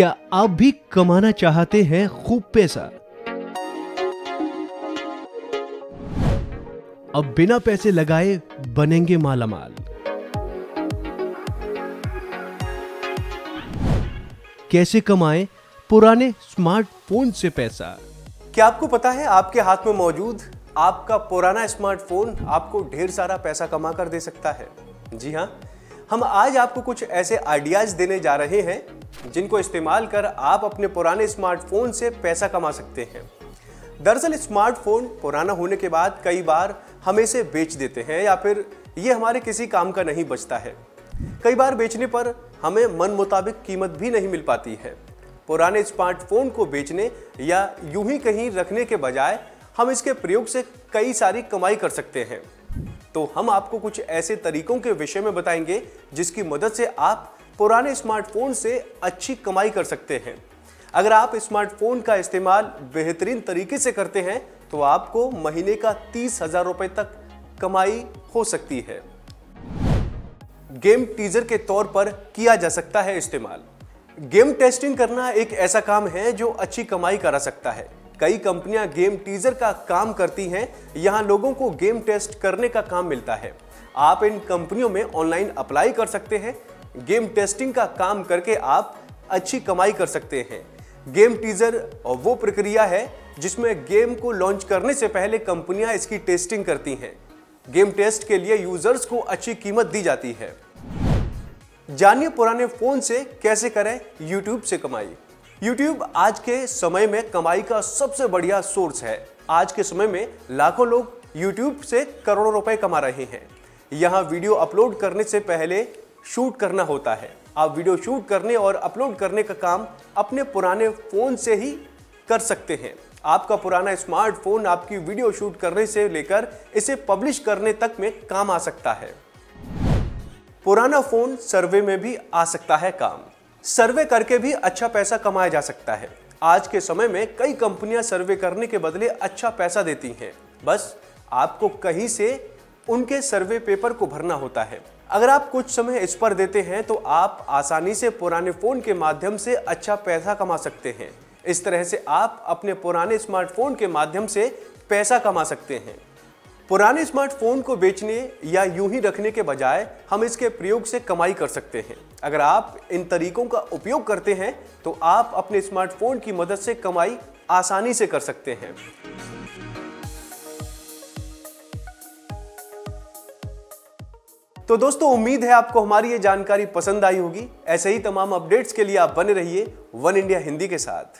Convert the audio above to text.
क्या आप भी कमाना चाहते हैं खूब पैसा? अब बिना पैसे लगाए बनेंगे मालामाल। कैसे कमाएं पुराने स्मार्टफोन से पैसा? क्या आपको पता है आपके हाथ में मौजूद आपका पुराना स्मार्टफोन आपको ढेर सारा पैसा कमा कर दे सकता है? जी हाँ, हम आज आपको कुछ ऐसे आइडियाज देने जा रहे हैं जिनको इस्तेमाल कर आप अपने पुराने स्मार्टफोन से पैसा कमा सकते हैं। दरअसल स्मार्टफोन पुराना होने के बाद कई बार हम इसे बेच देते हैं या फिर ये हमारे किसी काम का नहीं बचता है। कई बार बेचने पर हमें मन मुताबिक कीमत भी नहीं मिल पाती है। पुराने स्मार्टफोन को बेचने या यूं ही कहीं रखने के बजाय हम इसके प्रयोग से कई सारी कमाई कर सकते हैं। तो हम आपको कुछ ऐसे तरीकों के विषय में बताएंगे जिसकी मदद से आप पुराने स्मार्टफोन से अच्छी कमाई कर सकते हैं। अगर आप स्मार्टफोन का इस्तेमाल बेहतरीन तरीके से करते हैं तो आपको महीने का 30,000 रुपये तक कमाई हो सकती है। गेम टीजर के तौर पर किया जा सकता है इस्तेमाल। गेम टेस्टिंग करना एक ऐसा काम है जो अच्छी कमाई करा सकता है। कई कंपनियां गेम टीजर का काम करती हैं। यहाँ लोगों को गेम टेस्ट करने का काम मिलता है। आप इन कंपनियों में ऑनलाइन अप्लाई कर सकते हैं। गेम टेस्टिंग का काम करके आप अच्छी कमाई कर सकते हैं। गेम टीजर वो प्रक्रिया है जिसमें गेम को लॉन्च करने से पहले कंपनियां इसकी टेस्टिंग करती हैं। गेम टेस्ट के लिए यूजर्स को अच्छी कीमत दी जाती है। जानिए पुराने फोन से कैसे करें यूट्यूब से कमाई। YouTube आज के समय में कमाई का सबसे बढ़िया सोर्स है। आज के समय में लाखों लोग YouTube से करोड़ों रुपए कमा रहे हैं। यहाँ वीडियो अपलोड करने से पहले शूट करना होता है। आप वीडियो शूट करने और अपलोड करने का काम अपने पुराने फ़ोन से ही कर सकते हैं। आपका पुराना स्मार्टफोन आपकी वीडियो शूट करने से लेकर इसे पब्लिश करने तक में काम आ सकता है। पुराना फ़ोन सर्वे में भी आ सकता है काम। सर्वे करके भी अच्छा पैसा कमाया जा सकता है। आज के समय में कई कंपनियां सर्वे करने के बदले अच्छा पैसा देती हैं। बस आपको कहीं से उनके सर्वे पेपर को भरना होता है। अगर आप कुछ समय इस पर देते हैं तो आप आसानी से पुराने फ़ोन के माध्यम से अच्छा पैसा कमा सकते हैं। इस तरह से आप अपने पुराने स्मार्टफोन के माध्यम से पैसा कमा सकते हैं। पुराने स्मार्टफोन को बेचने या यूं ही रखने के बजाय हम इसके प्रयोग से कमाई कर सकते हैं। अगर आप इन तरीकों का उपयोग करते हैं तो आप अपने स्मार्टफोन की मदद से कमाई आसानी से कर सकते हैं। तो दोस्तों, उम्मीद है आपको हमारी ये जानकारी पसंद आई होगी। ऐसे ही तमाम अपडेट्स के लिए आप बने रहिए वन इंडिया हिंदी के साथ।